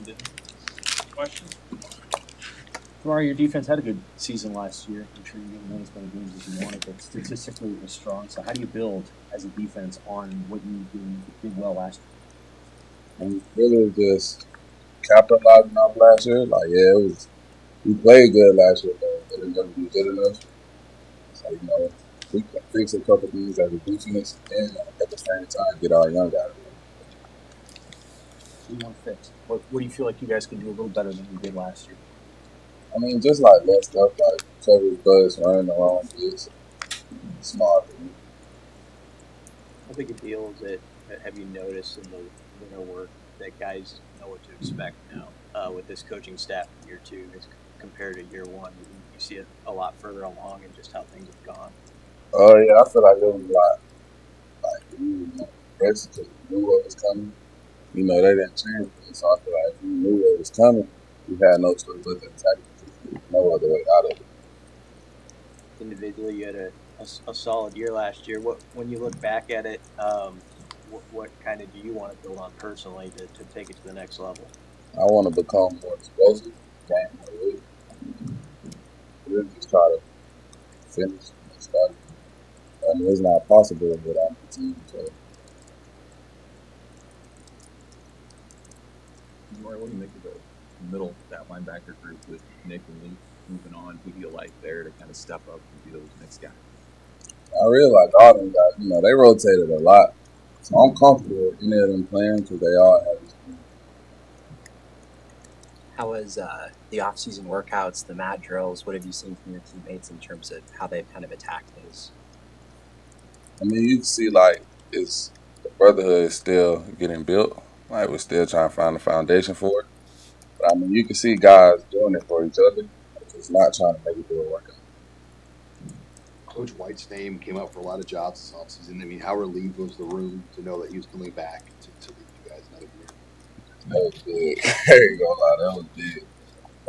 ended. Question? Tomorrow, your defense had a good season last year. I'm sure you didn't win as many games as you wanted, but statistically it was strong. So how do you build as a defense on what you did well last year? And really just capitalizing on last year. Like, yeah, it was, we played good last year, but it wasn't really good enough. So, you know, we can fix a couple things as a defense and at the same time get our young guys. So you want to fix. What do you feel like you guys can do a little better than you did last year? I mean, just like that stuff, like coverage buzz, running the wrong fields, smart. How big a deal is it? Have you noticed in the work that guys know what to expect now with this coaching staff in year two compared to year one? You see it a lot further along and just how things have gone. Oh yeah, I feel like it was a lot. Like we basically knew what was coming. You know, they didn't change it, so I feel like if we knew what was coming, we had no choice but to attack it. No other way out of it. Individually, you had a solid year last year. What, when you look back at it, what kind of do you want to build on personally to take it to the next level? I want to become more explosive, really just try to finish and start. I mean, it's not possible without the team. So. What do you make of it? Middle that linebacker group with Nick and Link moving on, who do you like there to kind of step up and be those next guys? I really like all them guys. You know, they rotated a lot. So I'm comfortable with any of them playing because they all have this game. How is the off-season workouts, the mat drills, what have you seen from your teammates in terms of how they've kind of attacked things? I mean, you can see, like, it's the brotherhood is still getting built. Like, we're still trying to find the foundation for it. I mean, you can see guys doing it for each other. It's not trying to make it do a workout. Coach White's name came up for a lot of jobs this offseason. I mean, how relieved was the room to know that he was coming back to lead you guys another year? That was big. There you go, that was big.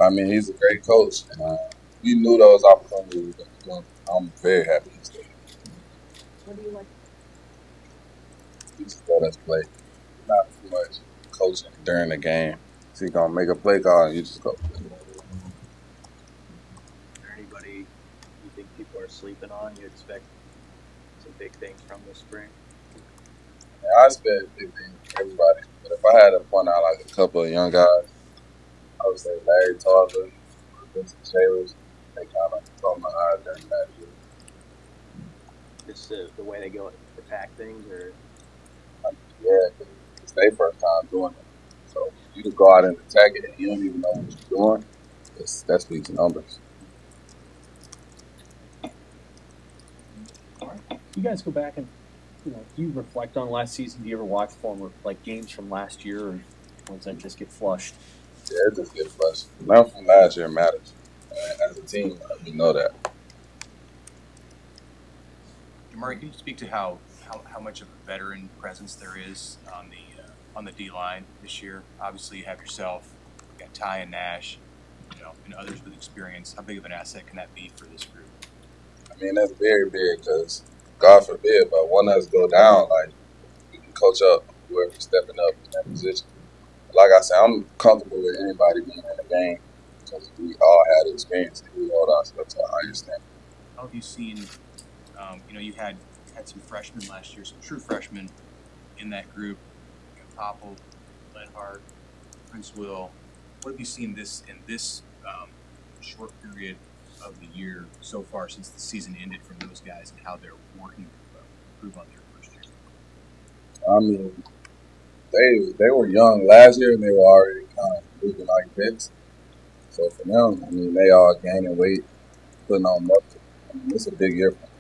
I mean, he's a great coach. And we knew those opportunities were going to come. I'm very happy he's there. What do you like? He just let us play. Not too much coaching during the game. He's going to make a play call and you just go. Is there anybody you think people are sleeping on? You expect some big things from this spring? Yeah, I expect big things from everybody. But if I had to point out like a couple of young guys, I would say Larry Tarver, Vincent Shales, they kind of caught my eye during that year. Just the way they go attack things? Or? Yeah, it's their first time doing it. So you just go out and attack it, and you don't even know what you're doing. That speaks numbers. All right. You guys go back and, you know, do you reflect on last season? Do you ever watch former like games from last year, or ones that just get flushed? Yeah, it just get flushed. Nothing from last year matters. As a team, we know that. Jimari, can you speak to how much of a veteran presence there is on the D-line this year? Obviously, you have yourself, you got Ty and Nash, you know, and others with experience. How big of an asset can that be for this group? I mean, that's very big because, God forbid, but one of us go down, like, we can coach up whoever's stepping up in that position. But like I said, I'm comfortable with anybody being in the game because we all had experience and we hold ourselves to a higher standard. How have you seen, you know, you had some freshmen last year, some true freshmen in that group. Koppel, Lenhardt, Prince Will. What have you seen this in this short period of the year so far since the season ended from those guys and how they're working to improve on their first year? I mean, they were young last year and they were already kind of moving like this. So for them, I mean, they are gaining weight, putting on muscle. I mean, it's a big year for them.